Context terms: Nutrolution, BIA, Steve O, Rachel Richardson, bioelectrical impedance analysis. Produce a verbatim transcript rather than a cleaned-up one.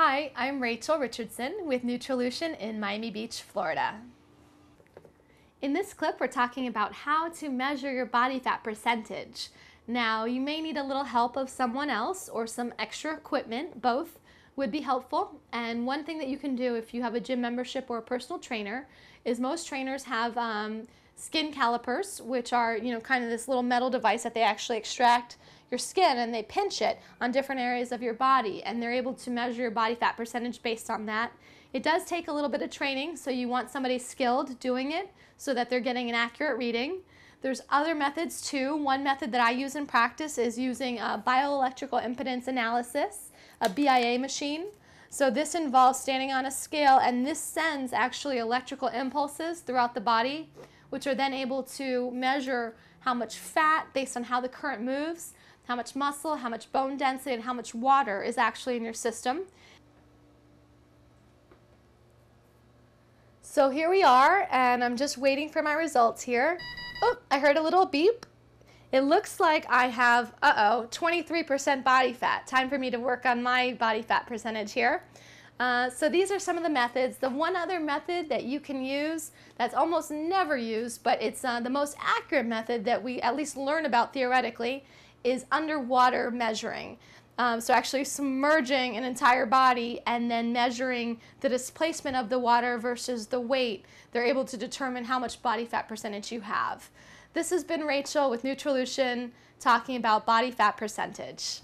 Hi, I'm Rachel Richardson with Nutrolution in Miami Beach, Florida. In this clip, we're talking about how to measure your body fat percentage. Now, you may need a little help of someone else or some extra equipment. Both would be helpful. And one thing that you can do if you have a gym membership or a personal trainer is most trainers have um, skin calipers, which are, you know, kind of this little metal device that they actually extract your skin and they pinch it on different areas of your body, and they're able to measure your body fat percentage based on that. It does take a little bit of training, so you want somebody skilled doing it so that they're getting an accurate reading. There's other methods too. One method that I use in practice is using a bioelectrical impedance analysis, a B I A machine. So this involves standing on a scale, and this sends actually electrical impulses throughout the body, which are then able to measure how much fat based on how the current moves, how much muscle, how much bone density, and how much water is actually in your system. So here we are, and I'm just waiting for my results here. Oh, I heard a little beep. It looks like I have, uh-oh, twenty-three percent body fat. Time for me to work on my body fat percentage here. Uh, so these are some of the methods. The one other method that you can use that's almost never used, but it's uh, the most accurate method that we at least learn about theoretically, is underwater measuring. Um, so actually submerging an entire body and then measuring the displacement of the water versus the weight. They're able to determine how much body fat percentage you have. This has been Rachel with Nutrolution talking about body fat percentage.